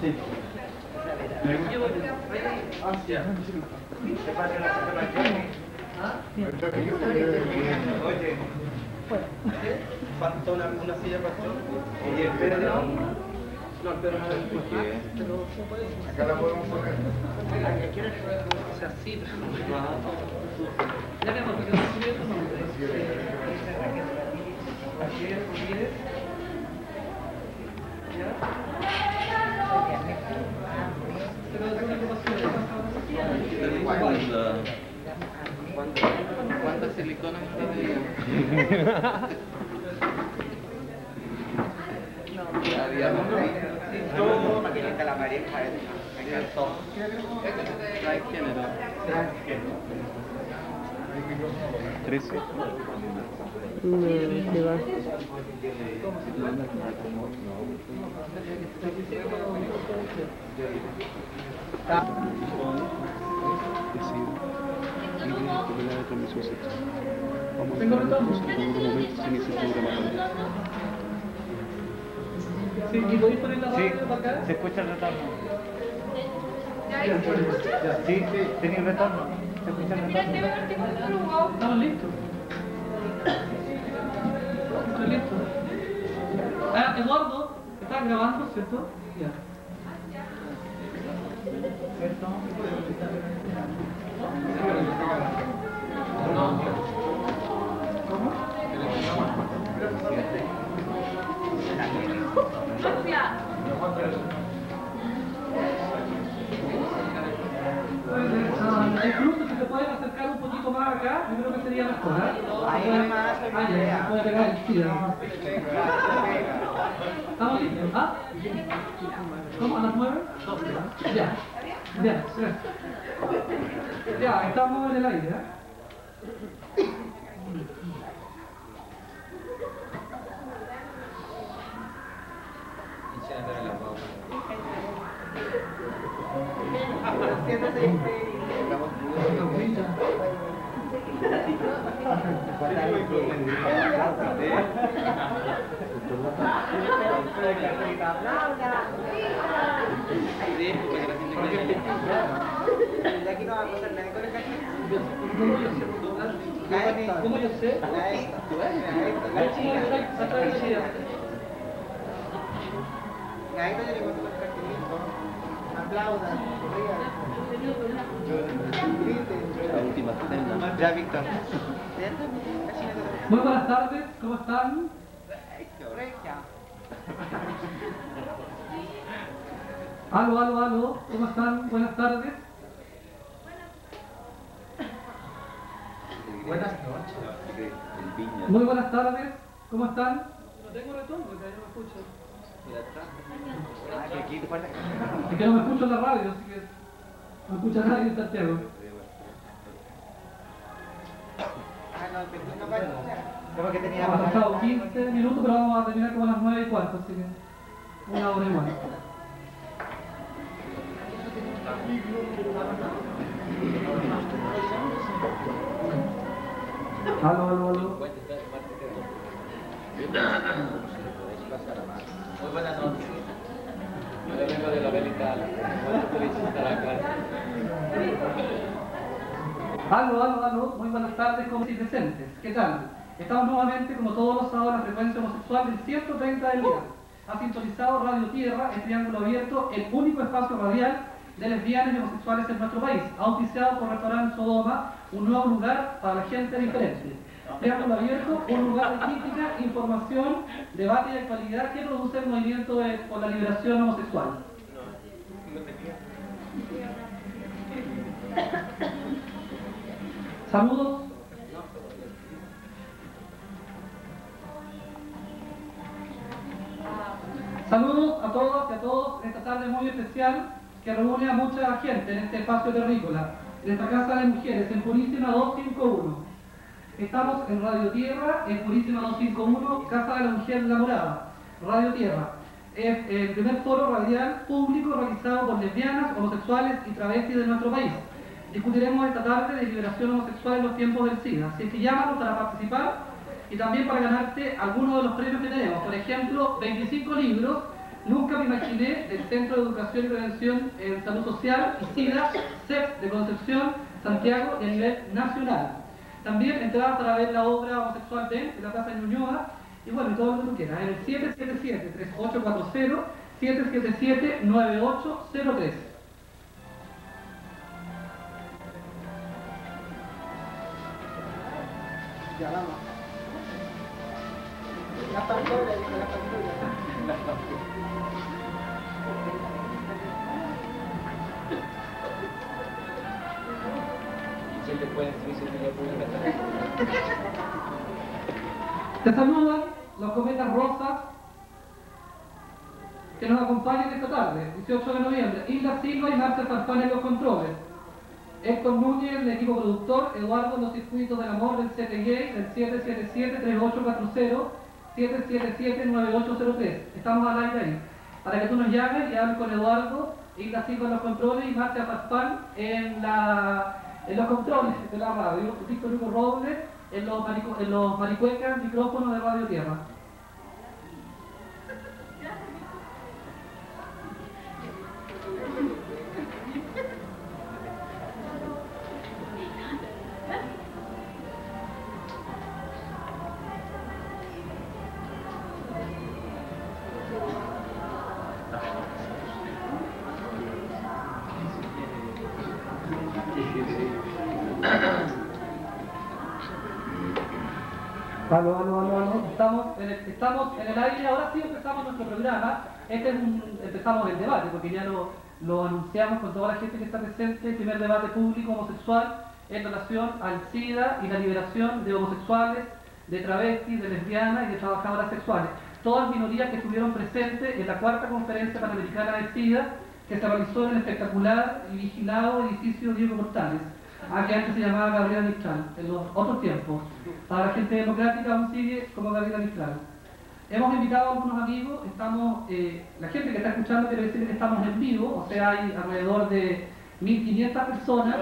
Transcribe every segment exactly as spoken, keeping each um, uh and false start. Sí. Oye, ¿falta una silla para todos? ¿Y el Pedro? No, el Pedro no es el... Acá la podemos poner. O sea, sí, pero... Ya vemos, porque no subió tu nombre. Raquel Ramírez. ¿Cuántas siliconas tiene? No, la pareja trece. No, ¿qué va? ¿Se escucha el retorno? Sí, sí, tenía el retorno. ¿Se escucha el retorno? Estamos listos. Estoy listo. Ah, Eduardo, ¿estás grabando, cierto? Ya. ¿Cierto? ¿Cómo? Incluso si te pueden acercar un poquito más acá, yo creo que sería mejor. Ahí es más. Se puede pegar el tiro. ¿Estamos listos? ¿Ah? ¿Cómo? ¿A las nueve? Ya. Ya, ya. Ya, estamos en el aire, ¿eh? ¿Cómo yo sé? Aplaudan, la última. Ya, Víctor. Muy buenas tardes, ¿cómo están? Aló, aló, aló, ¿cómo están? Buenas tardes. Buenas noches. Muy buenas tardes, ¿cómo están? No tengo retorno, porque no me escucho. Es que no me escucho en la radio, así que no escucha nadie en Santiago. Hemos pasado quince minutos, pero vamos a terminar como a las nueve y cuarto, así que una hora y más. Aló, aló, aló. Muy buenas noches. Yo le vengo de la velita. ¿Cuánto podéis estar acá? Aló, aló, aló. Muy buenas tardes, como y presentes. ¿Qué tal? Estamos nuevamente, como todos los sábados, en la frecuencia homosexual del ciento treinta del día. Ha sintonizado Radio Tierra, el Triángulo Abierto, el único espacio radial de lesbianas y homosexuales en nuestro país. Auspiciado por Restaurante Sodoma, un nuevo lugar para la gente diferente. Triángulo Abierto, un lugar de crítica, información, debate y actualidad que produce el movimiento de, por la liberación homosexual. No, no tenía. Saludos. Saludos a todas y a todos en esta tarde muy especial que reúne a mucha gente en este espacio terrícola, en esta Casa de Mujeres, en Purísima dos cinco uno. Estamos en Radio Tierra, en Purísima dos cinco uno, Casa de la Mujer La Morada. Radio Tierra es el primer foro radial público realizado por lesbianas, homosexuales y travestis de nuestro país. Discutiremos esta tarde de liberación homosexual en los tiempos del SIDA. Si es que llamanos para participar, y también para ganarte algunos de los premios que tenemos. Por ejemplo, veinticinco libros, Nunca Me Imaginé, del Centro de Educación y Prevención en Salud Social, y SIDA, C E P de Concepción, Santiago y a nivel nacional. También entradas para ver la obra homosexual Ben en la Casa de Ñuñoa, y bueno, todo lo que tú quieras, en el siete siete siete, tres ocho cuatro cero, siete siete siete, nueve ocho cero tres. Ya vamos. La factura, la factura. La factura. ¿Y quién le puede decir si tenía pública? Te saludan los cometas rosas que nos acompañan esta tarde, dieciocho de noviembre. Isla Silva y Marta Farfán en los controles. Héctor Núñez, el equipo productor, Eduardo en los circuitos del amor del C T G, del siete siete siete, tres ocho cuatro cero, siete siete siete, nueve ocho cero tres. Estamos al aire ahí. Para que tú nos llames y hables con Eduardo, Isla Silva en los controles y Marta Farfán en, la, en los controles de la radio, Víctor Hugo Robles en los, maricu en los maricuecas, micrófonos de Radio Tierra. Aló, aló, aló, aló. Estamos, en el, estamos en el aire, ahora sí empezamos nuestro programa. Este es un, empezamos el debate, porque ya lo, lo anunciamos con toda la gente que está presente, el primer debate público homosexual en relación al SIDA y la liberación de homosexuales, de travestis, de lesbianas y de trabajadoras sexuales. Todas minorías que estuvieron presentes en la cuarta conferencia panamericana de SIDA, que se realizó en el espectacular y vigilado edificio Diego Portales, a que antes se llamaba Gabriela Mistral, en los otros tiempos. Para la gente democrática aún sigue como Gabriela Mistral. Hemos invitado a algunos amigos, estamos, eh, la gente que está escuchando quiere decir que estamos en vivo, o sea, hay alrededor de mil quinientas personas.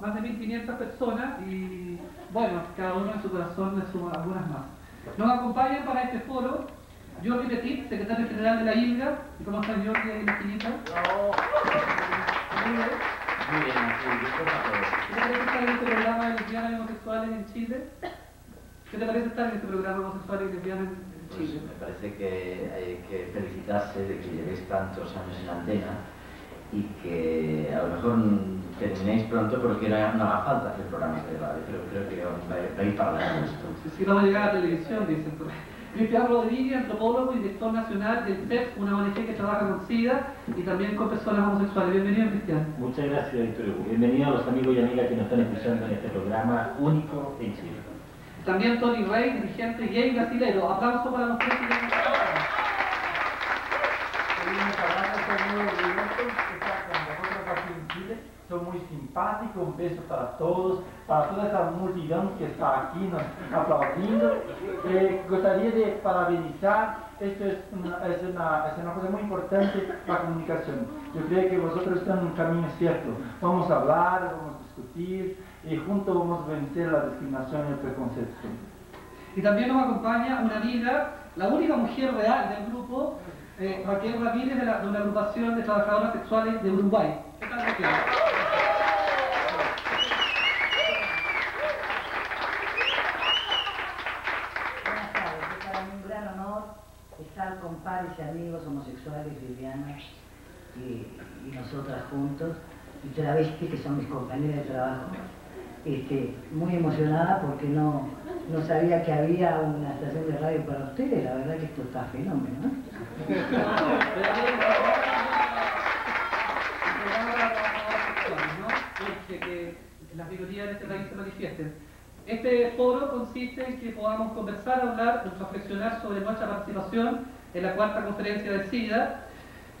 Más de mil quinientas personas y, bueno, cada uno en su corazón le suma algunas más. Nos acompañan para este foro Jordi Petit, secretario general de la I L G A. ¿Cómo están, Jordi, en la esquinita? ¡Bravo! Muy bien. Muy bien, muy bien. ¿Qué te parece estar en este programa de lesbianas y homosexuales en Chile? ¿Qué te parece estar en este programa de homosexuales y lesbianas en Chile? Pues me parece que hay que felicitarse de que llevéis tantos años en antena y que a lo mejor terminéis pronto porque no haga falta hacer programas de debate, pero creo que va a ir para adelante esto. Sí, sí, vamos a llegar a la televisión, dicen. Cristian Rodríguez, antropólogo y director nacional del C E P, una O N G que trabaja con SIDA y también con personas homosexuales. Bienvenido, Cristian. Muchas gracias, Víctor Hugo. Bienvenidos a los amigos y amigas que nos están escuchando en este programa único en Chile. También Tony Reis, dirigente gay brasilero. Aplauso para los tres que vienen a Chile. Son muy simpáticos, un beso para todos, para toda esta multitud que está aquí nos aplaudiendo. Eh, gustaría de parabenizar, esto es una, es, una, es una cosa muy importante, la comunicación. Yo creo que vosotros están en un camino cierto. Vamos a hablar, vamos a discutir y juntos vamos a vencer la discriminación y el preconcepto. Y también nos acompaña una amiga, la única mujer real del grupo, eh, Raquel Ramírez, de, la, de una agrupación de trabajadoras sexuales de Uruguay. ¿Qué tal, Raquel? Estar con pares y amigos homosexuales, lesbianas y, y nosotras juntos, y travestis que son mis compañeras de trabajo. Este, muy emocionada porque no, no sabía que había una estación de radio para ustedes, la verdad que esto está fenómeno, ¿no? Es que las minorías de este país se manifiesten. Este foro consiste en que podamos conversar, hablar, reflexionar sobre nuestra participación en la cuarta conferencia de SIDA,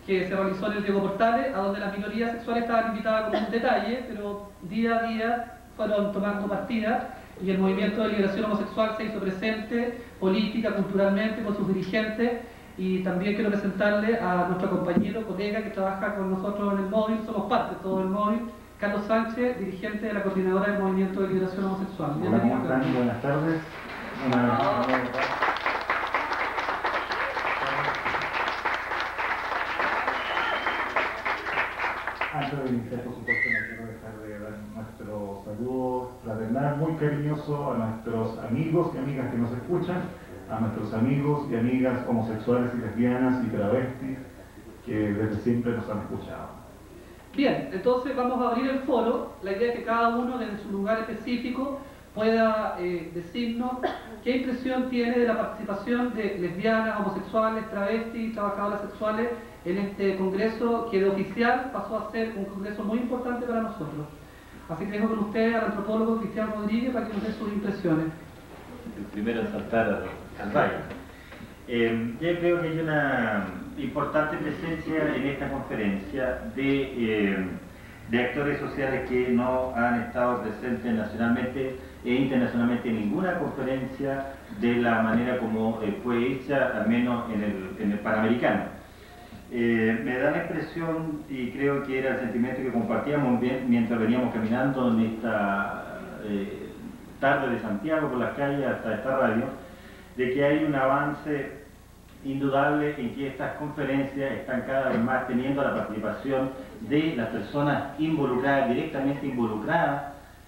que se realizó en el Diego Portales, a donde las minorías sexuales estaban invitadas como un detalle, pero día a día fueron tomando partida y el movimiento de liberación homosexual se hizo presente política, culturalmente, con sus dirigentes Y también quiero presentarle a nuestro compañero, colega que trabaja con nosotros en el móvil, somos parte de todo el móvil, Carlos Sánchez, dirigente de la Coordinadora del Movimiento de Liberación Homosexual. Hola, ¿cómo están? Buenas tardes. Buenas tardes. Antes de iniciar, por supuesto, no quiero dejar de dar nuestro saludo fraternal muy cariñoso a nuestros amigos y amigas que nos escuchan, a nuestros amigos y amigas homosexuales y lesbianas y travestis que desde siempre nos han escuchado. Bien, entonces vamos a abrir el foro. La idea es que cada uno en su lugar específico pueda eh, decirnos qué impresión tiene de la participación de lesbianas, homosexuales, travestis, trabajadoras sexuales en este congreso que de oficial pasó a ser un congreso muy importante para nosotros. Así que dejo con ustedes al antropólogo Cristian Rodríguez para que nos dé sus impresiones. El primero es saltar al baile. Eh, yo creo que hay una importante presencia en esta conferencia de, eh, de actores sociales que no han estado presentes nacionalmente e internacionalmente en ninguna conferencia de la manera como eh, fue hecha, al menos en el, en el Panamericano. Eh, me da la impresión, y creo que era el sentimiento que compartíamos bien mientras veníamos caminando en esta eh, tarde de Santiago por las calles hasta esta radio, de que hay un avance indudable en que estas conferencias están cada vez más teniendo la participación de las personas involucradas, directamente involucradas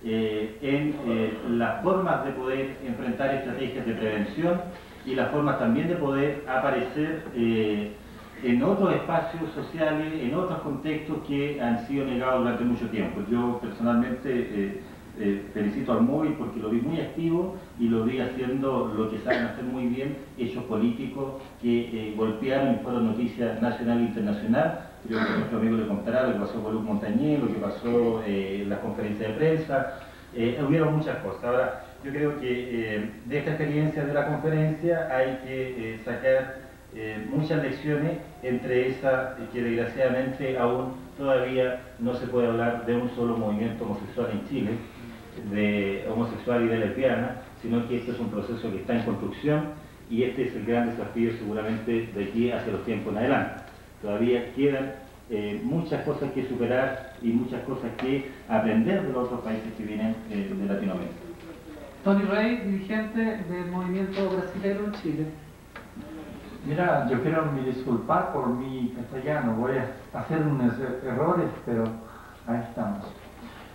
eh, en eh, las formas de poder enfrentar estrategias de prevención y las formas también de poder aparecer eh, en otros espacios sociales, en otros contextos que han sido negados durante mucho tiempo. Yo personalmente eh, eh, felicito al móvil porque lo vi muy activo y lo vi haciendo lo que saben hacer muy bien, hechos políticos que eh, golpearon y fueron noticias nacional e internacional. Creo que nuestro amigo le contará lo que pasó con Luc Montañé, lo que pasó eh, en las conferencias de prensa. Eh, hubieron muchas cosas. Ahora, yo creo que eh, de esta experiencia de la conferencia hay que eh, sacar Eh, muchas lecciones, entre esas que desgraciadamente aún todavía no se puede hablar de un solo movimiento homosexual en Chile, de homosexual y de lesbiana, sino que este es un proceso que está en construcción y este es el gran desafío seguramente de aquí hacia los tiempos en adelante. Todavía quedan eh, muchas cosas que superar y muchas cosas que aprender de los otros países que vienen eh, de Latinoamérica. Tony Reis, dirigente del movimiento brasileño en Chile. Mira, yo quiero me disculpar por mi castellano, voy a hacer unos errores, pero ahí estamos.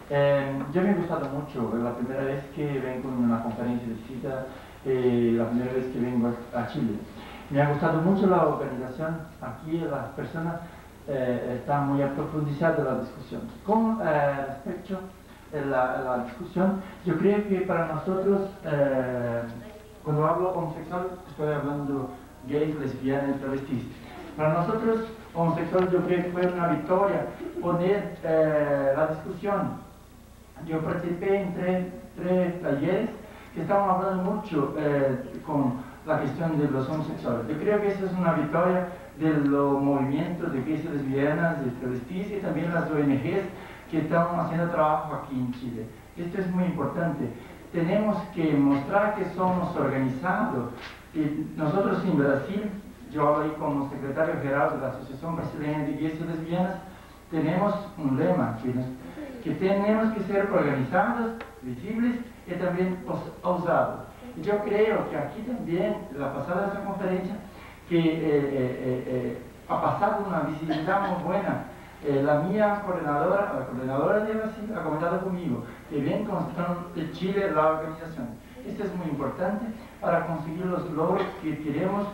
Eh, yo me ha gustado mucho, la primera vez que vengo a una conferencia de SIDA, eh, la primera vez que vengo a Chile. Me ha gustado mucho la organización, aquí las personas eh, están muy aprofundizadas la discusión. Con eh, respecto a la, la discusión, yo creo que para nosotros, eh, cuando hablo homosexual, estoy hablando gays, lesbianas, travestis. Para nosotros, homosexuales, yo creo que fue una victoria poner eh, la discusión. Yo participé en tres, tres talleres que estaban hablando mucho eh, con la cuestión de los homosexuales. Yo creo que esa es una victoria de los movimientos de gays, lesbianas, de travestis y también las O N Ges que están haciendo trabajo aquí en Chile. Esto es muy importante. Tenemos que mostrar que somos organizados. Y nosotros en Brasil, yo hablé como secretario general de la Asociación Brasileña de Gays y Lesbianas, tenemos un lema, que, nos, que tenemos que ser organizados, visibles y también osados. Yo creo que aquí también, la pasada esta conferencia, que eh, eh, eh, ha pasado una visibilidad muy buena. Eh, la mía coordinadora, la coordinadora de Brasil, ha comentado conmigo que bien constante de Chile la organización. Esto es muy importante para conseguir los logros que queremos,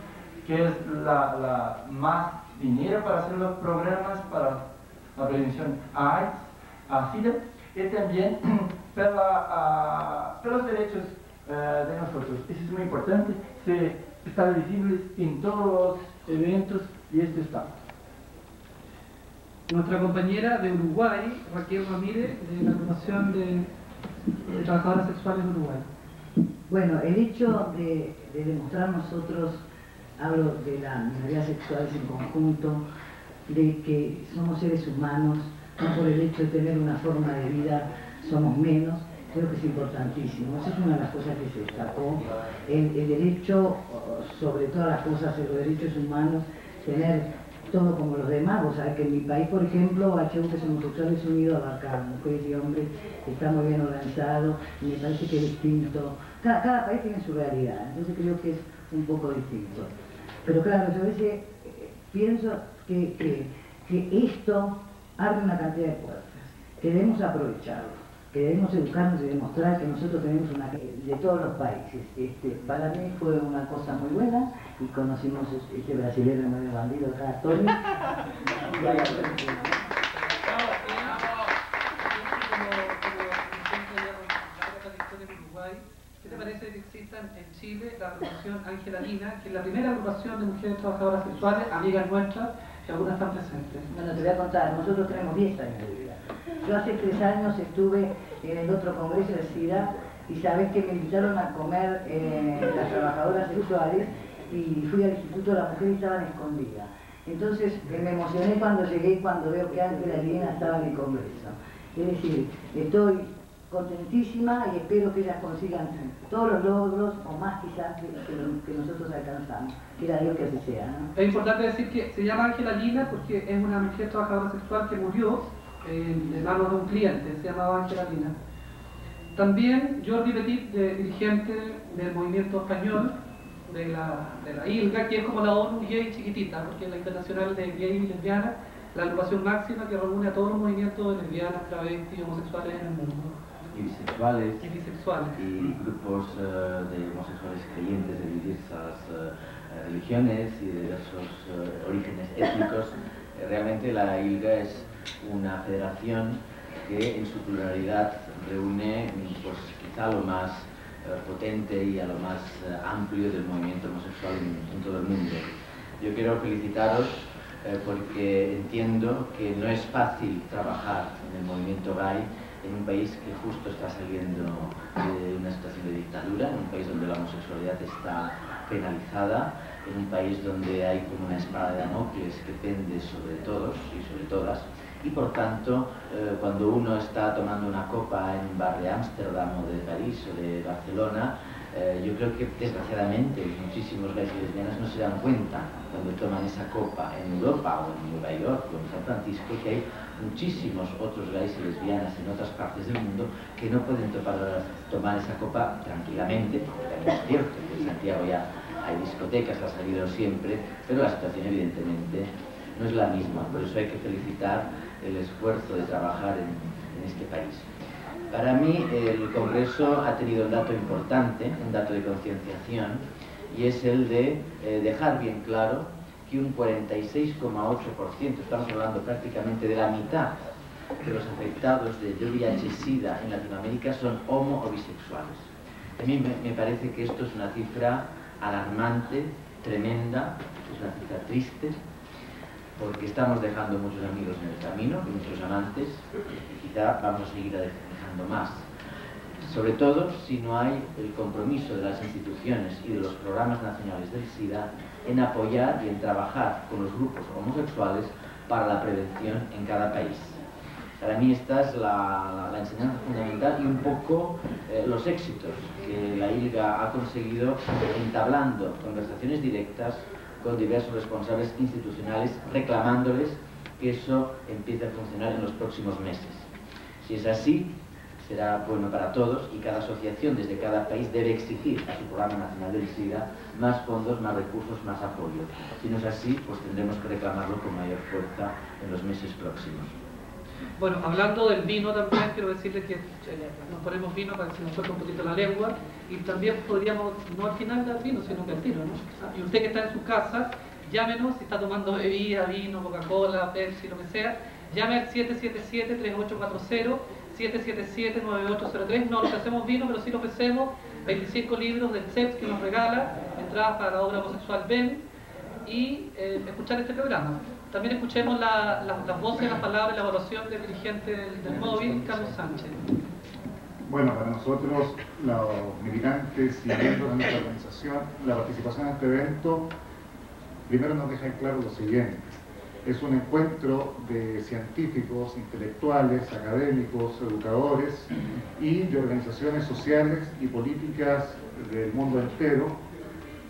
que es la, la más dinero para hacer los programas para la prevención a AIDS, a SIDA, y también para, la, uh, para los derechos uh, de nosotros. Esto es muy importante, se está visible en todos los eventos y esto está. Nuestra compañera de Uruguay, Raquel Ramírez, de la Asociación de, de Trabajadoras Sexuales de Uruguay. Bueno, el hecho de, de demostrar nosotros, hablo de la minoría sexual en conjunto, de que somos seres humanos, no por el hecho de tener una forma de vida somos menos, creo que es importantísimo. Esa es una de las cosas que se destacó. El, el derecho, sobre todas las cosas, los derechos humanos, tener todo como los demás. O sea, que en mi país, por ejemplo, H V homosexual es unido a abarcar mujeres y hombres, está muy bien organizado, y me parece que es distinto. Cada, cada país tiene su realidad, entonces creo que es un poco distinto. Pero claro, yo a veces pienso que, que, que esto abre una cantidad de puertas, que debemos aprovecharlo, que debemos educarnos y demostrar que nosotros tenemos una... de todos los países. Este, para mí fue una cosa muy buena, y conocimos este brasileño medio bandido acá, Tony. ¿Qué te parece que existan en Chile la agrupación Ángela Lina, que es la primera agrupación de mujeres trabajadoras sexuales, amigas nuestras, que algunas están presentes? Bueno, te voy a contar, nosotros tenemos diez años de vida. Yo hace tres años estuve en el otro congreso de SIDA, y sabes que me invitaron a comer eh, las trabajadoras sexuales, y fui al Instituto de la Mujer y estaban escondidas. Entonces eh, me emocioné cuando llegué y cuando veo que Ángela Lina estaba en el congreso. Es decir, estoy contentísima y espero que ellas consigan todos los logros, o más quizás, que, que, que nosotros alcanzamos. Quiera Dios que así sea, ¿no? Es importante decir que se llama Ángela Lina porque es una mujer trabajadora sexual que murió en eh, manos de un cliente, se llamaba Ángela Lina. También Jordi Petit, de, dirigente del movimiento español de la, de la I L G A, que es como la ONU gay chiquitita, porque es la internacional de gay y lesbiana, la agrupación máxima que reúne a todos los movimientos de lesbianas, travestis y homosexuales en el mundo. Y bisexuales, y bisexuales, y grupos uh, de homosexuales creyentes de diversas uh, religiones y de diversos uh, orígenes étnicos. Realmente la I L G A es una federación que en su pluralidad reúne, pues, quizá lo más uh, potente y a lo más uh, amplio del movimiento homosexual en, en todo el mundo. Yo quiero felicitaros uh, porque entiendo que no es fácil trabajar en el movimiento gay en un país que justo está saliendo de una situación de dictadura, en un país donde la homosexualidad está penalizada, en un país donde hay como una espada de Damocles que pende sobre todos y sobre todas, y por tanto, eh, cuando uno está tomando una copa en un bar de Ámsterdam o de París o de Barcelona, eh, yo creo que desgraciadamente muchísimos gays y lesbianas no se dan cuenta cuando toman esa copa en Europa o en Nueva York o en San Francisco que hay muchísimos otros gays y lesbianas en otras partes del mundo que no pueden topar, tomar esa copa tranquilamente, porque es cierto que en Santiago ya hay discotecas, las ha habido siempre, pero la situación evidentemente no es la misma, por eso hay que felicitar el esfuerzo de trabajar en, en este país. Para mí el Congreso ha tenido un dato importante, un dato de concienciación, y es el de eh, dejar bien claro que un cuarenta y seis coma ocho por ciento, estamos hablando prácticamente de la mitad de los afectados de V I H SIDA en Latinoamérica son homo o bisexuales. A mí me parece que esto es una cifra alarmante, tremenda, es una cifra triste, porque estamos dejando muchos amigos en el camino, muchos amantes, y quizá vamos a seguir dejando más. Sobre todo si no hay el compromiso de las instituciones y de los programas nacionales del SIDA en apoyar y en trabajar con los grupos homosexuales para la prevención en cada país. Para mí esta es la, la, la enseñanza fundamental y un poco eh, los éxitos que la I L G A ha conseguido entablando conversaciones directas con diversos responsables institucionales, reclamándoles que eso empiece a funcionar en los próximos meses. Si es así, será bueno para todos, y cada asociación desde cada país debe exigir a su Programa Nacional del SIDA más fondos, más recursos, más apoyo. Si no es así, pues tendremos que reclamarlo con mayor fuerza en los meses próximos. Bueno, hablando del vino también, quiero decirles que nos ponemos vino para que se nos suelte un poquito la lengua, y también podríamos, no al final del vino, sino que al tiro, ¿no? Y usted que está en su casa, llámenos, si está tomando bebida, vino, Coca-Cola, Pepsi, lo que sea, llame al siete siete siete, tres ocho cuatro cero, siete siete siete, nueve ocho cero tres. No nos hacemos vino, pero sí nos ofrecemos veinticinco libros del C E P que nos regala, entradas para la obra homosexual Ben, y eh, escuchar este programa. También escuchemos la, la, las voces, las palabras, la evaluación del dirigente del, del móvil, Carlos Sánchez. Bueno, para nosotros, los militantes y miembros de nuestra organización, la participación en este evento, primero nos deja en claro lo siguiente. Es un encuentro de científicos, intelectuales, académicos, educadores y de organizaciones sociales y políticas del mundo entero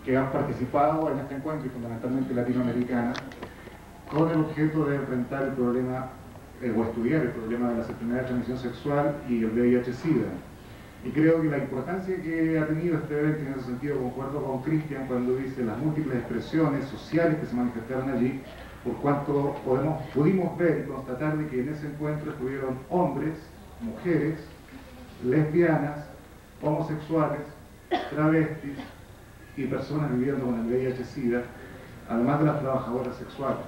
que han participado en este encuentro, y fundamentalmente latinoamericana, con el objeto de enfrentar el problema eh, o estudiar el problema de las enfermedades de transmisión sexual y el V I H SIDA. Y creo que la importancia que ha tenido este evento, en ese sentido concuerdo con Cristian cuando dice las múltiples expresiones sociales que se manifestaron allí, por cuanto podemos, pudimos ver y constatar de que en ese encuentro estuvieron hombres, mujeres, lesbianas, homosexuales, travestis y personas viviendo con el V I H SIDA, además de las trabajadoras sexuales.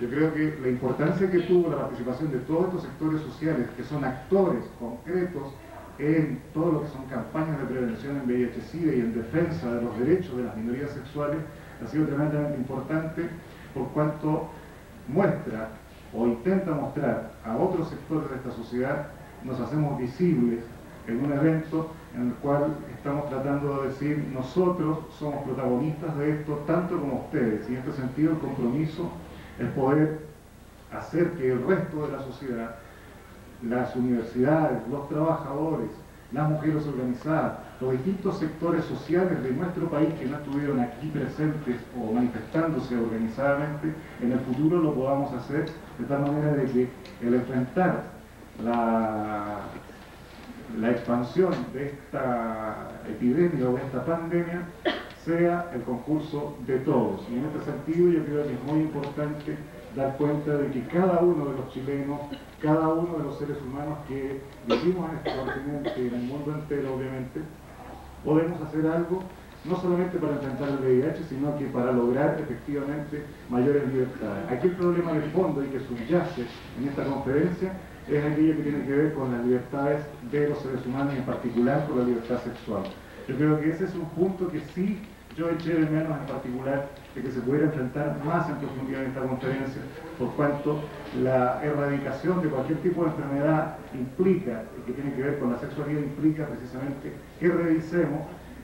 Yo creo que la importancia que tuvo la participación de todos estos sectores sociales, que son actores concretos en todo lo que son campañas de prevención en V I H SIDA y en defensa de los derechos de las minorías sexuales, ha sido tremendamente importante, por cuanto muestra o intenta mostrar a otros sectores de esta sociedad, nos hacemos visibles en un evento en el cual estamos tratando de decir nosotros somos protagonistas de esto tanto como ustedes, y en este sentido el compromiso es poder hacer que el resto de la sociedad, las universidades, los trabajadores, las mujeres organizadas, los distintos sectores sociales de nuestro país que no estuvieron aquí presentes o manifestándose organizadamente, en el futuro lo podamos hacer de tal manera de que el enfrentar la, la expansión de esta epidemia o de esta pandemia sea el concurso de todos. Y en este sentido yo creo que es muy importante dar cuenta de que cada uno de los chilenos, cada uno de los seres humanos que vivimos en este continente y en el mundo entero, obviamente, podemos hacer algo, no solamente para enfrentar el V I H, sino que para lograr efectivamente mayores libertades. Aquí el problema de fondo y que subyace en esta conferencia es aquello que tiene que ver con las libertades de los seres humanos y en particular con la libertad sexual. Yo creo que ese es un punto que sí yo eché de menos en particular, de que se pudiera enfrentar más en profundidad en esta conferencia, por cuanto la erradicación de cualquier tipo de enfermedad implica, que tiene que ver con la sexualidad, implica precisamente que revisemos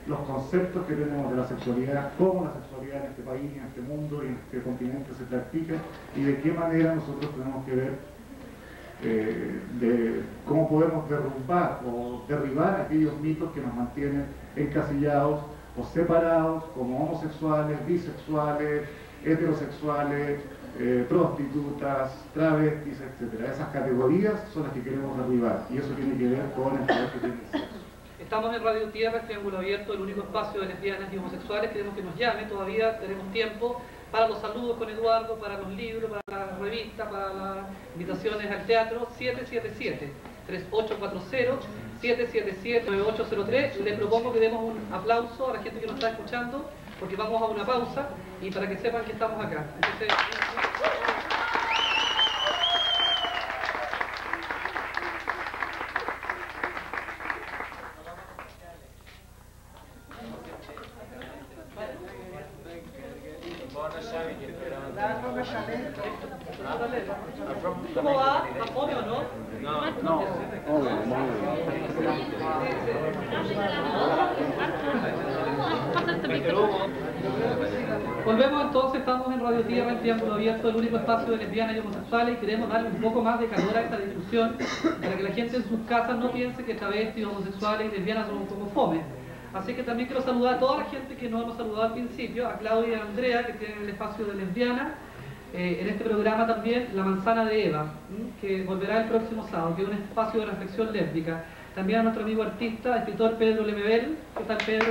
los conceptos que tenemos de la sexualidad, cómo la sexualidad en este país, en este mundo y en este continente se practica, y de qué manera nosotros tenemos que ver eh, de cómo podemos derrumbar o derribar aquellos mitos que nos mantienen encasillados o separados como homosexuales, bisexuales, heterosexuales, eh, prostitutas, travestis, etcétera. Esas categorías son las que queremos derribar, y eso tiene que ver con el poder que tiene el sexo. Estamos en Radio Tierra, Triángulo Abierto, el único espacio de lesbianas y homosexuales. Queremos que nos llamen, todavía tenemos tiempo para los saludos con Eduardo, para los libros, para las revistas, para las invitaciones al teatro. Siete siete siete, tres ocho cuatro cero siete siete siete, nueve ocho cero tres. Les propongo que demos un aplauso a la gente que nos está escuchando, porque vamos a una pausa y para que sepan que estamos acá. Entonces... ¿Cómo va? ¿Apoyo o no? No, no. Volvemos entonces, estamos en Radio Tierra, en Triángulo Abierto, el único espacio de lesbianas y homosexuales, y queremos darle un poco más de calor a esta discusión para que la gente en sus casas no piense que travestis, homosexuales y lesbianas son un poco fome. Así que también quiero saludar a toda la gente que no hemos saludado al principio, a Claudia y a Andrea, que tienen el espacio de lesbiana. Eh, en este programa también La Manzana de Eva, ¿m? que volverá el próximo sábado, que es un espacio de reflexión lésbica. También a nuestro amigo artista, escritor Pedro Lemebel. ¿Qué tal, Pedro?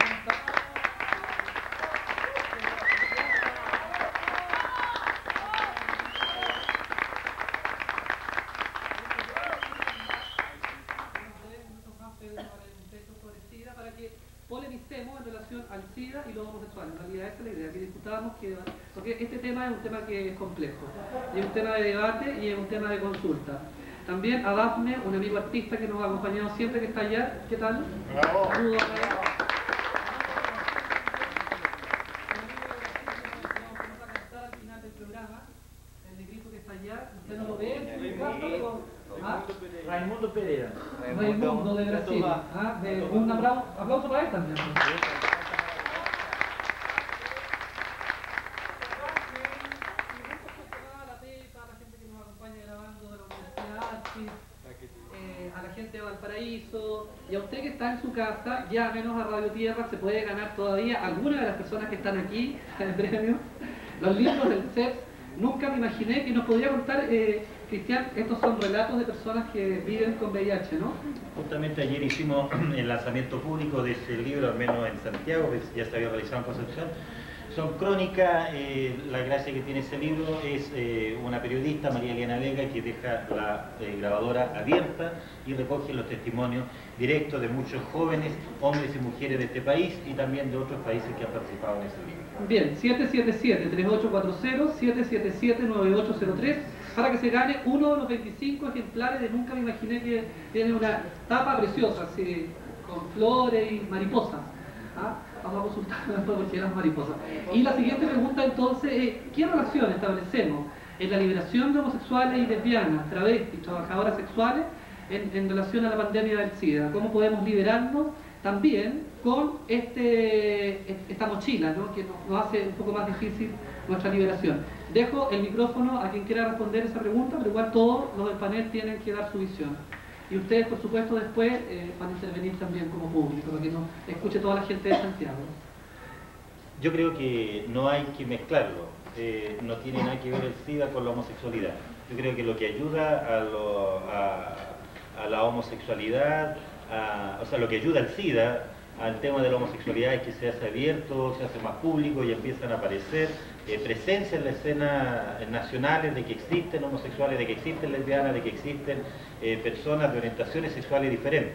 Porque este tema es un tema que es complejo, es un tema de debate y es un tema de consulta. También a Dafne, un amigo artista que nos ha acompañado siempre, que está allá. ¿Qué tal? Bravo. Saludos a él. Raimundo Pereira. Raimundo de Brasil. ¿Ah? De, un aplauso para él también. la gente de Valparaíso, y a usted que está en su casa, llámenos a Radio Tierra, se puede ganar todavía alguna de las personas que están aquí en premio, los libros del C E P S, Nunca Me Imaginé, que nos podría contar, eh, Cristian, estos son relatos de personas que viven con V I H, ¿no? Justamente ayer hicimos el lanzamiento público de ese libro, al menos en Santiago, que ya se había realizado en Concepción. Son crónicas, eh, la gracia que tiene ese libro es eh, una periodista, María Eliana Vega, que deja la eh, grabadora abierta y recoge los testimonios directos de muchos jóvenes, hombres y mujeres de este país y también de otros países que han participado en ese libro. Bien, siete siete siete, tres ocho cuatro cero, siete siete siete, nueve ocho cero tres, para que se gane uno de los veinticinco ejemplares de Nunca Me Imaginé, que tiene una tapa preciosa, así, con flores y mariposas. ¿Ah? Vamos a consultar porque eran mariposas. Y la siguiente pregunta entonces es, ¿qué relación establecemos en la liberación de homosexuales y lesbianas, travestis, trabajadoras sexuales en, en relación a la pandemia del SIDA? ¿Cómo podemos liberarnos también con este, esta mochila, ¿no?, que nos, nos hace un poco más difícil nuestra liberación? Dejo el micrófono a quien quiera responder esa pregunta, pero igual todos los del panel tienen que dar su visión. Y ustedes, por supuesto, después eh, van a intervenir también como público, para que nos escuche toda la gente de Santiago. Yo creo que no hay que mezclarlo. Eh, no tiene nada que ver el SIDA con la homosexualidad. Yo creo que lo que ayuda a, lo, a, a la homosexualidad, a, o sea, lo que ayuda al SIDA, al tema de la homosexualidad, es que se hace abierto, se hace más público y empiezan a aparecer eh, presencia en la escena nacional de que existen homosexuales, de que existen lesbianas, de que existen eh, personas de orientaciones sexuales diferentes.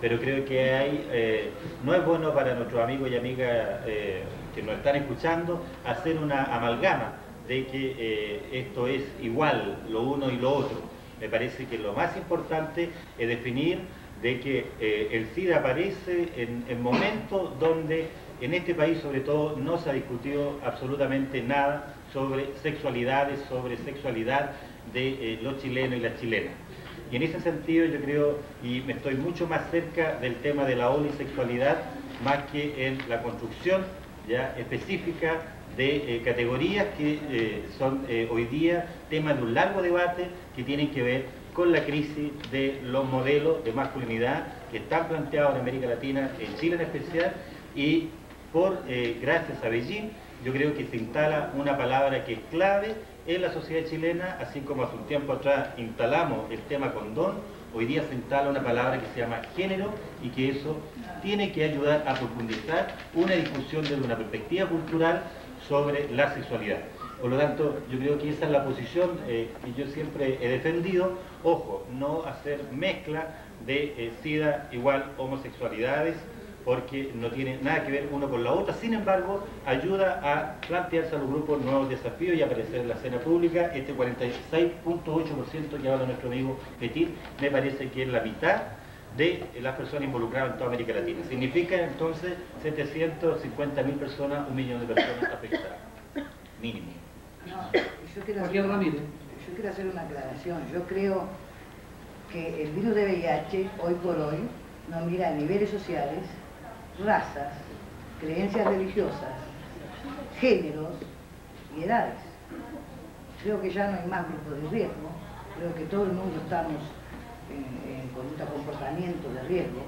Pero creo que hay, eh, no es bueno para nuestros amigos y amigas eh, que nos están escuchando hacer una amalgama de que eh, esto es igual, lo uno y lo otro. Me parece que lo más importante es definir de que eh, el SIDA aparece en, en momentos donde en este país sobre todo no se ha discutido absolutamente nada sobre sexualidades, sobre sexualidad de eh, los chilenos y las chilenas. Y en ese sentido yo creo, y me estoy mucho más cerca del tema de la olisexualidad, más que en la construcción ya específica de eh, categorías que eh, son eh, hoy día temas de un largo debate que tienen que ver con la crisis de los modelos de masculinidad que están planteados en América Latina, en Chile en especial, y por eh, gracias a Beijing, yo creo que se instala una palabra que es clave en la sociedad chilena, así como hace un tiempo atrás instalamos el tema condón, hoy día se instala una palabra que se llama género, y que eso tiene que ayudar a profundizar una discusión desde una perspectiva cultural sobre la sexualidad. Por lo tanto, yo creo que esa es la posición eh, que yo siempre he defendido. Ojo, no hacer mezcla de eh, SIDA igual homosexualidades, porque no tiene nada que ver uno con la otra. Sin embargo, ayuda a plantearse a los grupos nuevos desafíos y aparecer en la escena pública. Este cuarenta y seis punto ocho por ciento que habla nuestro amigo Petit, me parece que es la mitad de las personas involucradas en toda América Latina. Significa entonces setecientas cincuenta mil personas, un millón de personas afectadas. Mínimo. No, yo quiero, hacer, yo quiero hacer una aclaración. Yo creo que el virus de V I H hoy por hoy no mira niveles sociales, razas, creencias religiosas, géneros y edades. Creo que ya no hay más grupos de riesgo. Creo que todo el mundo estamos en, en conducta, comportamiento de riesgo,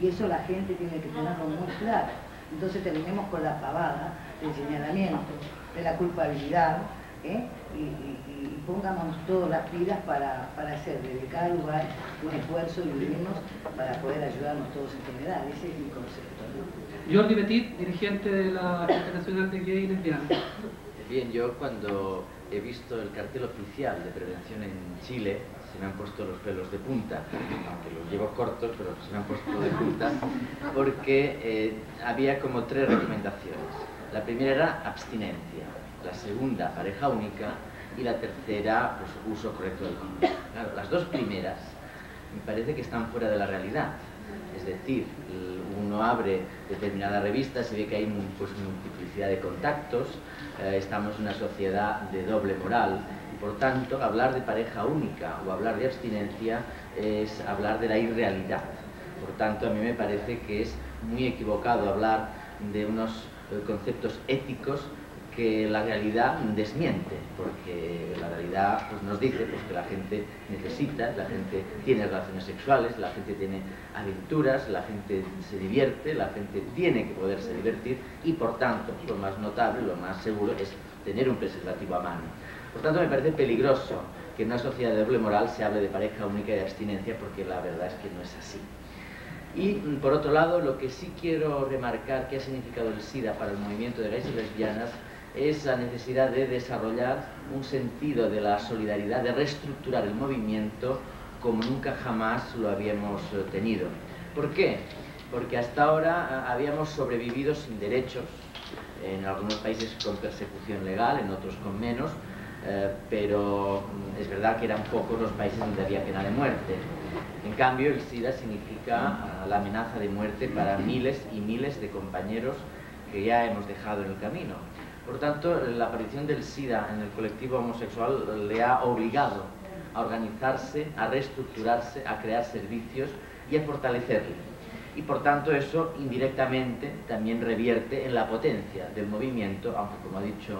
y eso la gente tiene que tenerlo muy claro. Entonces terminemos con la pavada del señalamiento, de la culpabilidad, ¿eh? y, y, y pongamos todas las pilas para, para hacer de cada lugar un esfuerzo y unirnos para poder ayudarnos todos en general. Ese es mi concepto, ¿no? Jordi Petit, dirigente de la Internacional de Gay y Lesbiana. Bien, yo cuando he visto el cartel oficial de prevención en Chile, se me han puesto los pelos de punta, aunque los llevo cortos, pero se me han puesto de punta, porque eh, había como tres recomendaciones. La primera era abstinencia, la segunda pareja única y la tercera pues, uso correcto del condón. Claro, las dos primeras me parece que están fuera de la realidad. Es decir, uno abre determinada revista, se ve que hay pues, multiplicidad de contactos, eh, estamos en una sociedad de doble moral. Por tanto, hablar de pareja única o hablar de abstinencia es hablar de la irrealidad. Por tanto, a mí me parece que es muy equivocado hablar de unos conceptos éticos que la realidad desmiente, porque la realidad pues, nos dice pues, que la gente necesita, la gente tiene relaciones sexuales, la gente tiene aventuras, la gente se divierte, la gente tiene que poderse divertir y por tanto lo más notable, lo más seguro es tener un preservativo a mano. Por tanto me parece peligroso que en una sociedad de doble moral se hable de pareja única y de abstinencia porque la verdad es que no es así. Y, por otro lado, lo que sí quiero remarcar que ha significado el SIDA para el movimiento de gays y lesbianas es la necesidad de desarrollar un sentido de la solidaridad, de reestructurar el movimiento como nunca jamás lo habíamos tenido. ¿Por qué? Porque hasta ahora habíamos sobrevivido sin derechos, en algunos países con persecución legal, en otros con menos, eh, pero es verdad que eran pocos los países donde había pena de muerte. En cambio, el SIDA significa la amenaza de muerte para miles y miles de compañeros que ya hemos dejado en el camino. Por tanto, la aparición del SIDA en el colectivo homosexual le ha obligado a organizarse, a reestructurarse, a crear servicios y a fortalecerle. Y por tanto, eso indirectamente también revierte en la potencia del movimiento, aunque como ha dicho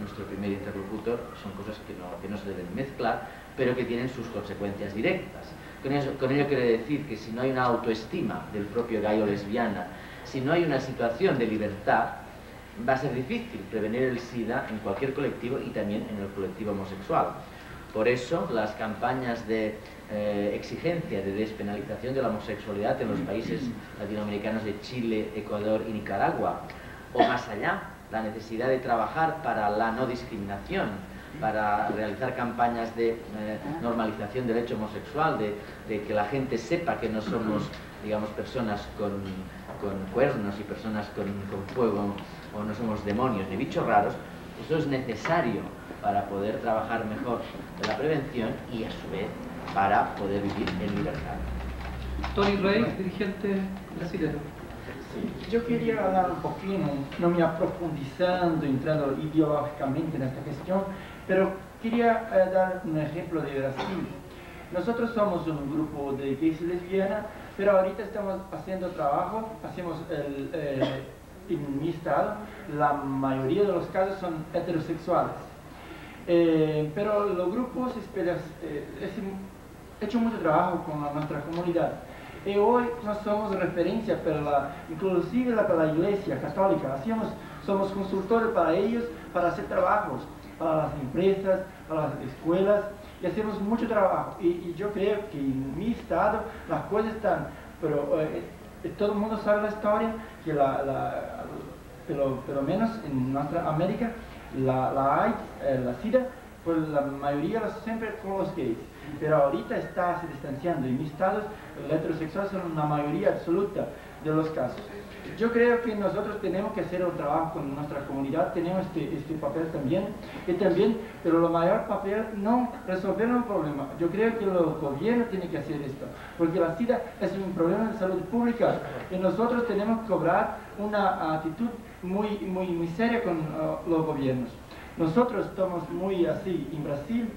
nuestro primer interlocutor, son cosas que no, que no se deben mezclar, pero que tienen sus consecuencias directas. Con, eso, con ello quiere decir que si no hay una autoestima del propio gay o lesbiana, si no hay una situación de libertad, va a ser difícil prevenir el SIDA en cualquier colectivo y también en el colectivo homosexual. Por eso las campañas de eh, exigencia de despenalización de la homosexualidad en los países latinoamericanos de Chile, Ecuador y Nicaragua, o más allá, la necesidad de trabajar para la no discriminación, para realizar campañas de eh, normalización del hecho homosexual, de, de que la gente sepa que no somos, digamos, personas con, con cuernos y personas con, con fuego, o no somos demonios ni bichos raros. Eso es necesario para poder trabajar mejor en la prevención y a su vez para poder vivir en libertad. Tony Reis, dirigente brasileño. Sí, yo quería dar un poquito, no me profundizando, entrando ideológicamente en esta cuestión, pero quería eh, dar un ejemplo de Brasil. Nosotros somos un grupo de gays y lesbianas, pero ahorita estamos haciendo trabajo, hacemos el, eh, en mi estado, la mayoría de los casos son heterosexuales. Eh, pero los grupos, esperas, eh, he hecho mucho trabajo con la, nuestra comunidad. Y hoy no somos referencia, para la, inclusive la, para la Iglesia Católica. Hacíamos, somos consultores para ellos, para hacer trabajos, para las empresas, para las escuelas, y hacemos mucho trabajo. Y, y yo creo que en mi estado las cosas están, pero eh, todo el mundo sabe la historia, que la, la, pero, pero menos en nuestra América, la, la AIDS, eh, la SIDA, pues la mayoría siempre con los gays. Pero ahorita está se distanciando. En mis estados, el heterosexual son la mayoría absoluta de los casos. Yo creo que nosotros tenemos que hacer un trabajo con nuestra comunidad, tenemos este, este papel también, y también, pero lo mayor papel no resolver un problema. Yo creo que los gobiernos tienen que hacer esto, porque la SIDA es un problema de salud pública, y nosotros tenemos que cobrar una actitud muy, muy, muy seria con uh, los gobiernos. Nosotros estamos muy así en Brasil,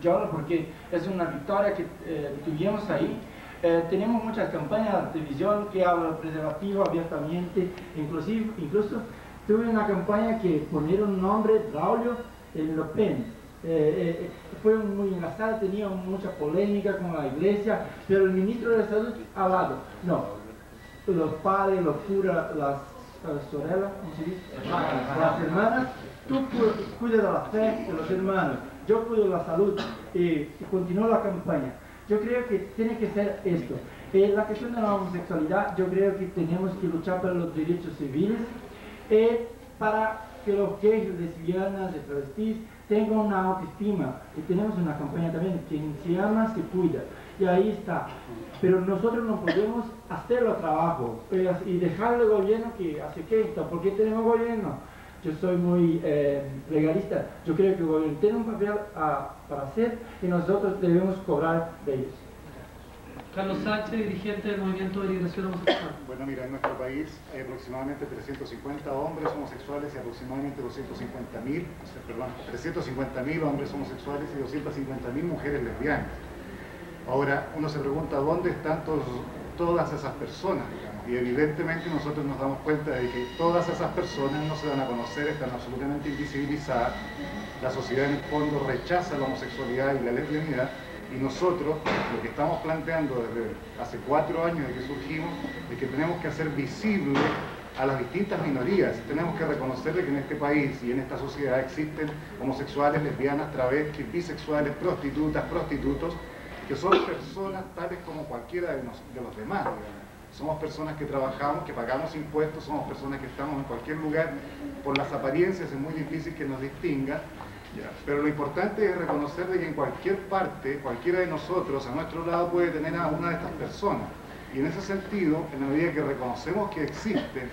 yo porque es una victoria que eh, tuvimos ahí. Eh, tenemos muchas campañas de televisión que hablan preservativo abiertamente, inclusive, incluso tuve una campaña que ponieron un nombre, Braulio, en Le Pen. Eh, eh, fue muy enlazada, tenía mucha polémica con la iglesia, pero el ministro de Salud ha hablado. No, los padres, los curas, las sorelas, las hermanas, tú cuidas de la fe de los hermanos, yo cuido de la salud, eh, y continuó la campaña. Yo creo que tiene que ser esto. Eh, la cuestión de la homosexualidad, yo creo que tenemos que luchar por los derechos civiles, eh, para que los gays, lesbianas, travestis tengan una autoestima. Y tenemos una campaña también, quien se ama se cuida. Y ahí está. Pero nosotros no podemos hacerlo trabajo eh, y dejarle al gobierno que hace que esto, porque tenemos gobierno. Yo soy muy eh, legalista, yo creo que el gobierno tiene un papel a, para hacer y nosotros debemos cobrar de ellos. Carlos Sánchez, dirigente del Movimiento de Liberación Homosexual. Bueno, mira, en nuestro país hay aproximadamente trescientos cincuenta hombres homosexuales y aproximadamente doscientos cincuenta mil, perdón, trescientos cincuenta mil hombres homosexuales y doscientos cincuenta mil mujeres lesbianas. Ahora, uno se pregunta, ¿dónde están todos todas esas personas, digamos, y evidentemente nosotros nos damos cuenta de que todas esas personas no se dan a conocer, están absolutamente invisibilizadas, la sociedad en el fondo rechaza la homosexualidad y la lesbianidad, y nosotros lo que estamos planteando desde hace cuatro años de que surgimos es que tenemos que hacer visible a las distintas minorías, tenemos que reconocerle que en este país y en esta sociedad existen homosexuales, lesbianas, travestis, bisexuales, prostitutas, prostitutos, que son personas tales como cualquiera de, nos, de los demás, digamos. Somos personas que trabajamos, que pagamos impuestos, somos personas que estamos en cualquier lugar, por las apariencias es muy difícil que nos distingan, pero lo importante es reconocer de que en cualquier parte, cualquiera de nosotros, a nuestro lado puede tener a una de estas personas, y en ese sentido, en la medida que reconocemos que existen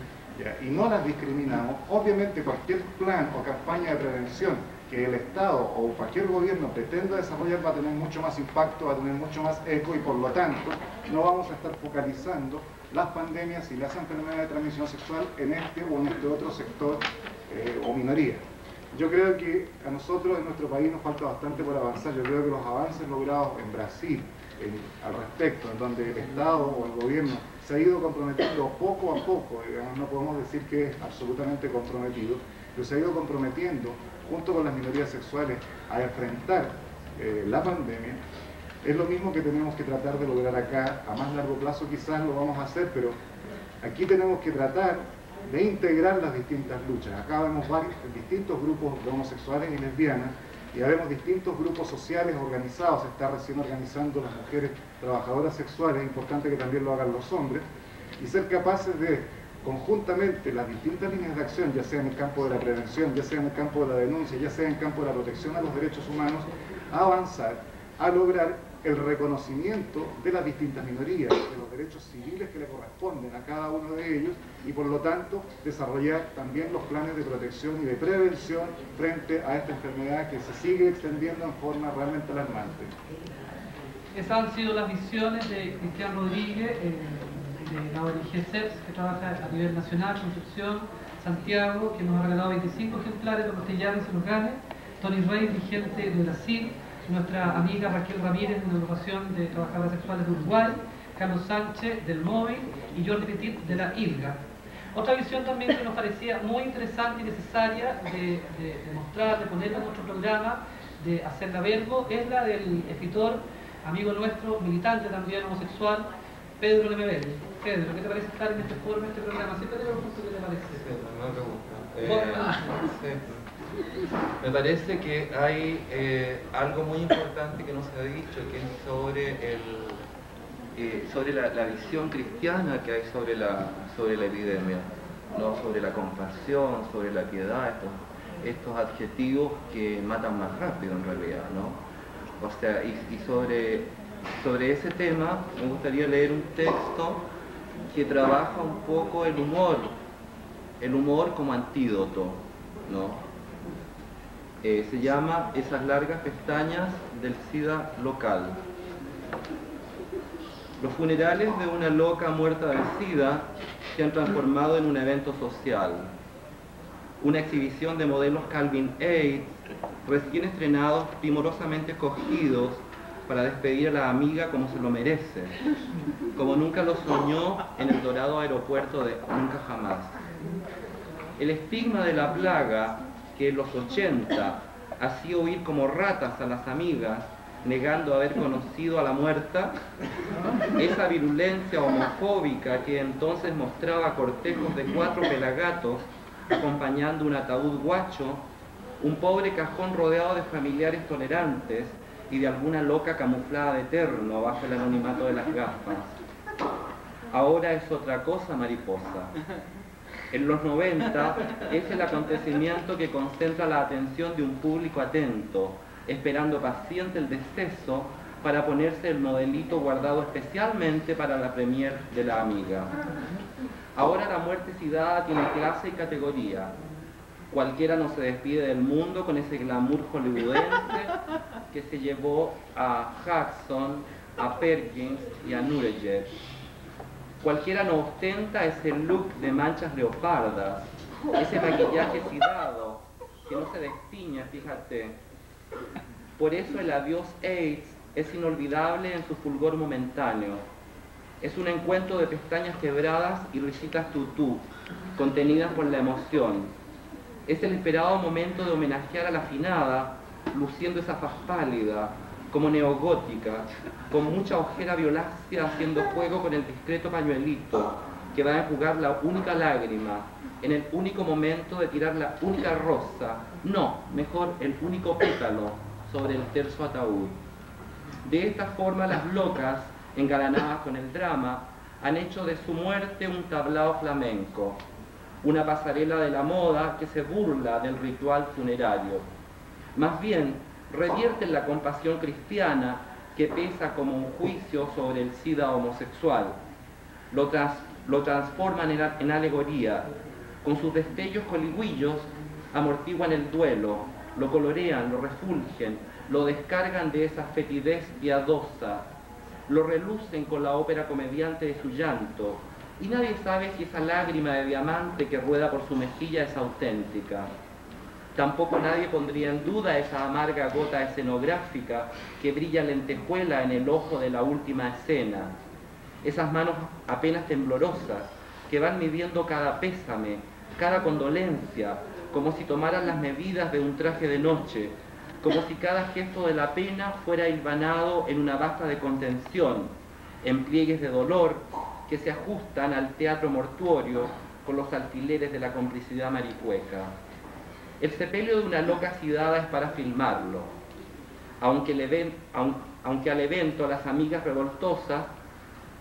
y no las discriminamos, obviamente cualquier plan o campaña de prevención que el Estado o cualquier gobierno pretenda desarrollar va a tener mucho más impacto, va a tener mucho más eco, y por lo tanto no vamos a estar focalizando las pandemias y las enfermedades de transmisión sexual en este o en este otro sector eh, o minoría. Yo creo que a nosotros en nuestro país nos falta bastante por avanzar. Yo creo que los avances logrados en Brasil en, al respecto, en donde el Estado o el gobierno se ha ido comprometiendo poco a poco, digamos, no podemos decir que es absolutamente comprometido, pero se ha ido comprometiendo junto con las minorías sexuales a enfrentar eh, la pandemia, es lo mismo que tenemos que tratar de lograr acá. A más largo plazo quizás lo vamos a hacer, pero aquí tenemos que tratar de integrar las distintas luchas. Acá vemos varios, distintos grupos de homosexuales y lesbianas, y vemos distintos grupos sociales organizados. Se está recién organizando las mujeres trabajadoras sexuales, es importante que también lo hagan los hombres, y ser capaces de conjuntamente las distintas líneas de acción, ya sea en el campo de la prevención, ya sea en el campo de la denuncia, ya sea en el campo de la protección a los derechos humanos, a avanzar, a lograr el reconocimiento de las distintas minorías, de los derechos civiles que le corresponden a cada uno de ellos, y por lo tanto desarrollar también los planes de protección y de prevención frente a esta enfermedad que se sigue extendiendo en forma realmente alarmante. Esas han sido las visiones de Cristian Rodríguez, eh... de la O N G C E P S, que trabaja a nivel nacional, Concepción, Santiago, que nos ha regalado veinticinco ejemplares de Castellanos y Lugares, Tony Reis, dirigente de Brasil, nuestra amiga Raquel Ramírez, de la Agrupación de Trabajadoras Sexuales de Uruguay, Carlos Sánchez, del móvil, y Jordi Petit, de la I L G A. Otra visión también que nos parecía muy interesante y necesaria de, de, de mostrar, de poner en nuestro programa, de hacerla verbo, es la del escritor, amigo nuestro, militante también homosexual, Pedro Lemebel. Pedro, ¿qué te parece estar en este foro, en este programa? Siempre te pregunto qué te parece. No te gusta. Eh, sí. Me parece que hay eh, algo muy importante que no se ha dicho, que es sobre, el, eh, sobre la, la visión cristiana que hay sobre la, sobre la epidemia, ¿no? Sobre la compasión, sobre la piedad, estos, estos adjetivos que matan más rápido en realidad, ¿no? O sea, y, y sobre... Sobre ese tema me gustaría leer un texto que trabaja un poco el humor, el humor como antídoto, ¿no? Eh, se llama Esas largas pestañas del SIDA local. Los funerales de una loca muerta del SIDA se han transformado en un evento social. Una exhibición de modelos Calvin Aid, recién estrenados, primorosamente cogidos, para despedir a la amiga como se lo merece, como nunca lo soñó en el dorado aeropuerto de Nunca Jamás. El estigma de la plaga, que en los ochenta hacía huir como ratas a las amigas, negando haber conocido a la muerta, esa virulencia homofóbica que entonces mostraba cortejos de cuatro pelagatos acompañando un ataúd guacho, un pobre cajón rodeado de familiares tolerantes, y de alguna loca camuflada de terno bajo el anonimato de las gafas. Ahora es otra cosa, mariposa. En los noventa es el acontecimiento que concentra la atención de un público atento, esperando paciente el deceso para ponerse el modelito guardado especialmente para la premier de la amiga. Ahora la muerte sidada tiene clase y categoría. Cualquiera no se despide del mundo con ese glamour hollywoodense que se llevó a Jackson, a Perkins y a Nureyev. Cualquiera no ostenta ese look de manchas leopardas, ese maquillaje sidado que no se destiña, fíjate. Por eso el adiós AIDS es inolvidable en su fulgor momentáneo. Es un encuentro de pestañas quebradas y risitas tutú, contenidas por la emoción. Es el esperado momento de homenajear a la afinada, luciendo esa faz pálida, como neogótica, con mucha ojera violácea haciendo juego con el discreto pañuelito, que va a enjugar la única lágrima, en el único momento de tirar la única rosa, no, mejor el único pétalo, sobre el terso ataúd. De esta forma las locas, engalanadas con el drama, han hecho de su muerte un tablao flamenco, una pasarela de la moda que se burla del ritual funerario. Más bien, revierten la compasión cristiana que pesa como un juicio sobre el SIDA homosexual. Lo, trans, lo transforman en, en alegoría. Con sus destellos coligüillos amortiguan el duelo, lo colorean, lo refulgen, lo descargan de esa fetidez piadosa, lo relucen con la ópera comediante de su llanto, y nadie sabe si esa lágrima de diamante que rueda por su mejilla es auténtica. Tampoco nadie pondría en duda esa amarga gota escenográfica que brilla lentejuela en el ojo de la última escena, esas manos apenas temblorosas que van midiendo cada pésame, cada condolencia, como si tomaran las medidas de un traje de noche, como si cada gesto de la pena fuera hilvanado en una basta de contención, en pliegues de dolor que se ajustan al teatro mortuorio con los alfileres de la complicidad maricueca. El sepelio de una loca sidada es para filmarlo, aunque, el event, aunque, aunque al evento las amigas revoltosas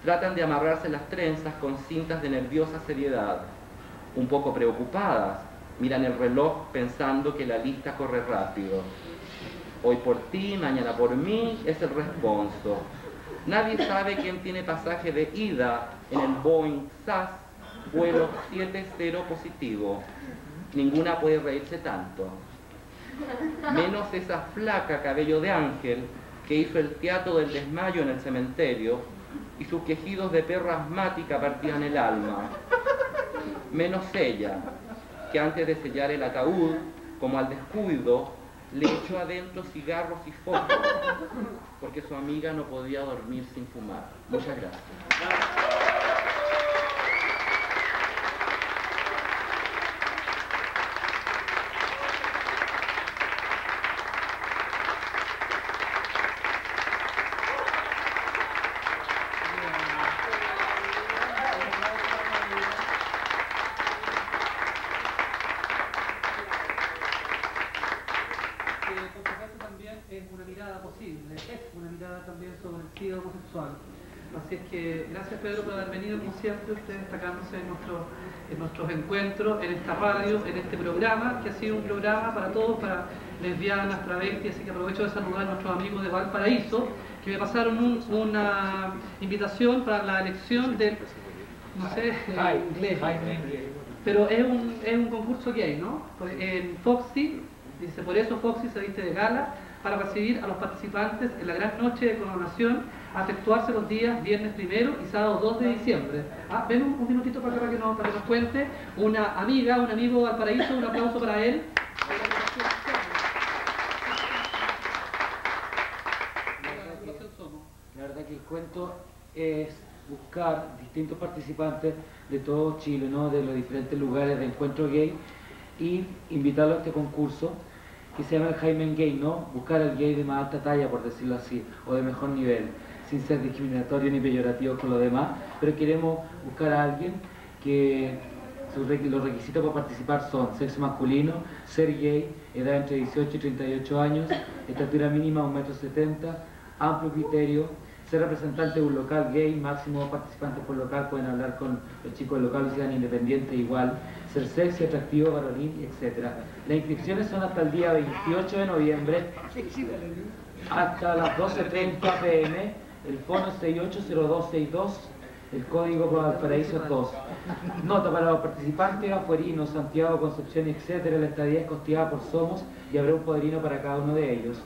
tratan de amarrarse las trenzas con cintas de nerviosa seriedad, un poco preocupadas, miran el reloj pensando que la lista corre rápido. Hoy por ti, mañana por mí, es el responso. Nadie sabe quién tiene pasaje de ida en el Boeing S A S, vuelo siete cero positivo. Ninguna puede reírse tanto. Menos esa flaca cabello de ángel que hizo el teatro del desmayo en el cementerio y sus quejidos de perra asmática partían el alma. Menos ella, que antes de sellar el ataúd, como al descuido, le echó adentro cigarros y focos, porque su amiga no podía dormir sin fumar. Muchas gracias. Así es que gracias, Pedro, por haber venido, como siempre, usted destacándose en, nuestro, en nuestros encuentros, en esta radio, en este programa, que ha sido un programa para todos, para lesbianas, travestis, así que aprovecho de saludar a nuestros amigos de Valparaíso, que me pasaron un, una invitación para la elección del, no sé, inglés, pero es un, es un concurso gay, ¿no? En Foxy, dice, por eso Foxy se viste de gala, para recibir a los participantes en la gran noche de coronación a efectuarse los días viernes primero y sábado dos de diciembre. Ah, ven un, un minutito para, para, que nos, para que nos cuente una amiga, un amigo de Valparaíso, un aplauso para él. La verdad que el cuento es buscar distintos participantes de todo Chile, ¿no? De los diferentes lugares de encuentro gay, y invitarlos a este concurso que se llama el Jaime en Gay, ¿no? Buscar al gay de más alta talla, por decirlo así, o de mejor nivel, sin ser discriminatorio ni peyorativo con los demás, pero queremos buscar a alguien que sus, los requisitos para participar son sexo masculino, ser gay, edad entre dieciocho y treinta y ocho años, estatura mínima un metro setenta, amplio criterio, ser representante de un local gay, máximo dos participantes por local, pueden hablar con los chicos del local, sean independientes igual, ser sexy, atractivo, varonil, etcétera. Las inscripciones son hasta el día veintiocho de noviembre, hasta las doce treinta p m, el fono seis ocho cero dos seis dos, el código para Valparaíso dos. Nota para los participantes, afuerinos, Santiago, Concepción, etcétera. La estadía es costeada por Somos y habrá un padrino para cada uno de ellos.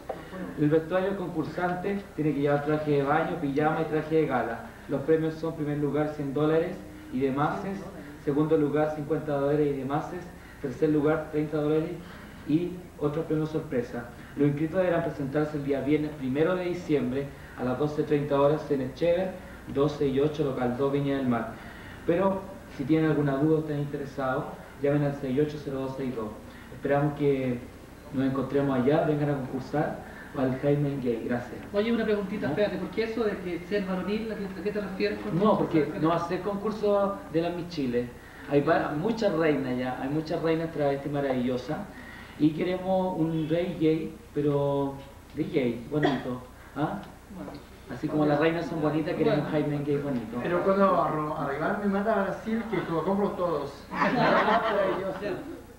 El vestuario del concursante tiene que llevar traje de baño, pijama y traje de gala. Los premios son: primer lugar cien dólares y demases, segundo lugar cincuenta dólares y demases, tercer lugar treinta dólares y otros premios sorpresa. Los inscritos deberán presentarse el día viernes primero de diciembre a las doce treinta horas en Echever, doce y ocho, local dos, Viña del Mar. Pero si tienen alguna duda o están interesados, llamen al seis ocho cero dos seis dos. Esperamos que nos encontremos allá, vengan a concursar al Jaime en Gay. Gracias. Oye, una preguntita, ¿no? Espérate, ¿por qué eso de que ser varonil, a qué te refieres? No, porque no hacer concurso de las Miss Chile. Hay muchas reinas ya, hay muchas reinas travestis maravillosas y queremos un rey gay, pero de gay, bonito. ¿Ah? Bueno, así como las reinas son bonitas, queremos bueno, Jaime en Gay bonito. Pero cuando arribar me manda a Brasil, que lo compro todos.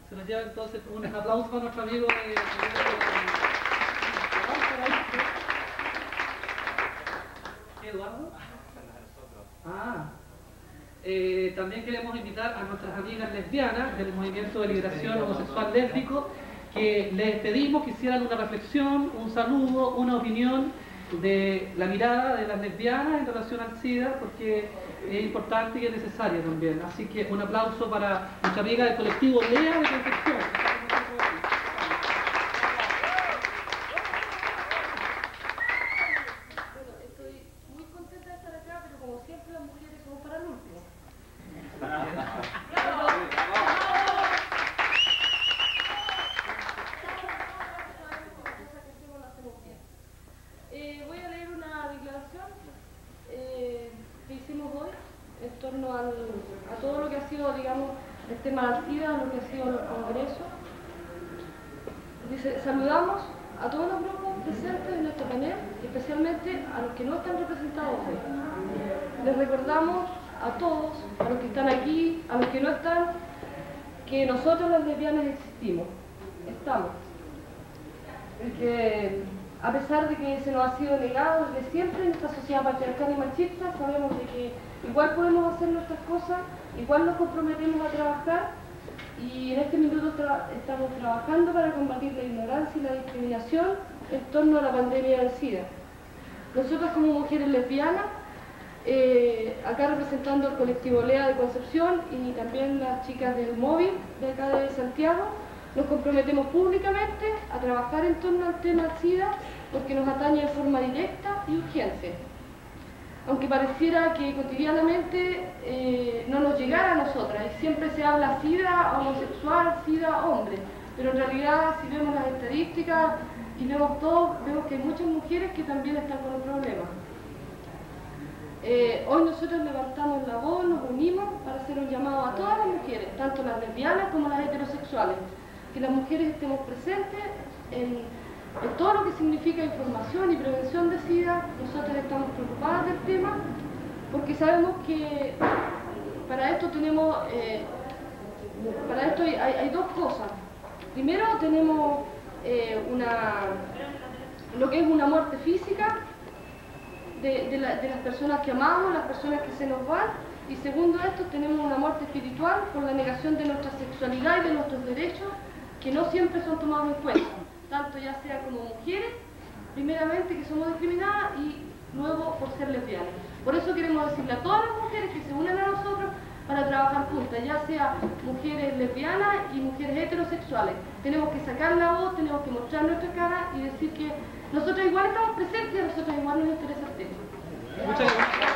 Se nos lleva entonces un aplauso para nuestro amigo de... Eduardo. Ah. Eh, también queremos invitar a nuestras amigas lesbianas del Movimiento de Liberación Homosexual Lésbico, que les pedimos que hicieran una reflexión, un saludo, una opinión de la mirada de las lesbianas en relación al SIDA, porque es importante y es necesaria también. Así que un aplauso para nuestra amiga del colectivo LEA de Concepción. Patriarcal y machista, sabemos de que igual podemos hacer nuestras cosas, igual nos comprometemos a trabajar, y en este minuto tra estamos trabajando para combatir la ignorancia y la discriminación en torno a la pandemia del SIDA. Nosotras como mujeres lesbianas, eh, acá representando el colectivo LEA de Concepción y también las chicas del móvil de acá de Santiago, nos comprometemos públicamente a trabajar en torno al tema del SIDA porque nos atañe de forma directa y urgente. Aunque pareciera que cotidianamente eh, no nos llegara a nosotras, y siempre se habla SIDA homosexual, SIDA hombre, pero en realidad si vemos las estadísticas y vemos todo, vemos que hay muchas mujeres que también están con un problema. Eh, hoy nosotros levantamos la voz, nos unimos para hacer un llamado a todas las mujeres, tanto las lesbianas como las heterosexuales, que las mujeres estemos presentes en... En todo lo que significa información y prevención de SIDA, nosotros estamos preocupadas del tema porque sabemos que para esto tenemos, eh, para esto hay, hay dos cosas. Primero tenemos eh, una, lo que es una muerte física de, de, la, de las personas que amamos, las personas que se nos van, y segundo esto tenemos una muerte espiritual por la negación de nuestra sexualidad y de nuestros derechos que no siempre son tomados en cuenta. Tanto ya sea como mujeres, primeramente que somos discriminadas y luego por ser lesbianas. Por eso queremos decirle a todas las mujeres que se unan a nosotros para trabajar juntas, ya sea mujeres lesbianas y mujeres heterosexuales. Tenemos que sacar la voz, tenemos que mostrar nuestra cara y decir que nosotros igual estamos presentes y a nosotros igual nos interesa el tema. Muchas gracias.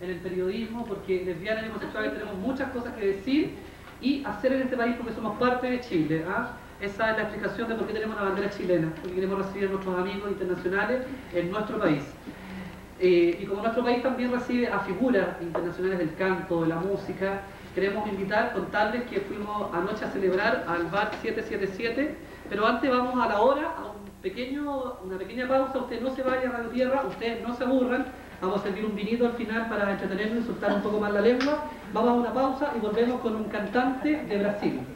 En el periodismo, porque lesbianas y homosexuales tenemos muchas cosas que decir y hacer en este país porque somos parte de Chile. ¿Ah? Esa es la explicación de por qué tenemos una bandera chilena, porque queremos recibir a nuestros amigos internacionales en nuestro país. Eh, y como nuestro país también recibe a figuras internacionales del canto, de la música, queremos invitar, contarles que fuimos anoche a celebrar al bar siete siete siete, pero antes vamos a la hora, a un pequeño, una pequeña pausa. Ustedes no se vayan a la tierra, ustedes no se aburran. Vamos a servir un vinito al final para entretenernos y soltar un poco más la lengua. Vamos a una pausa y volvemos con un cantante de Brasil.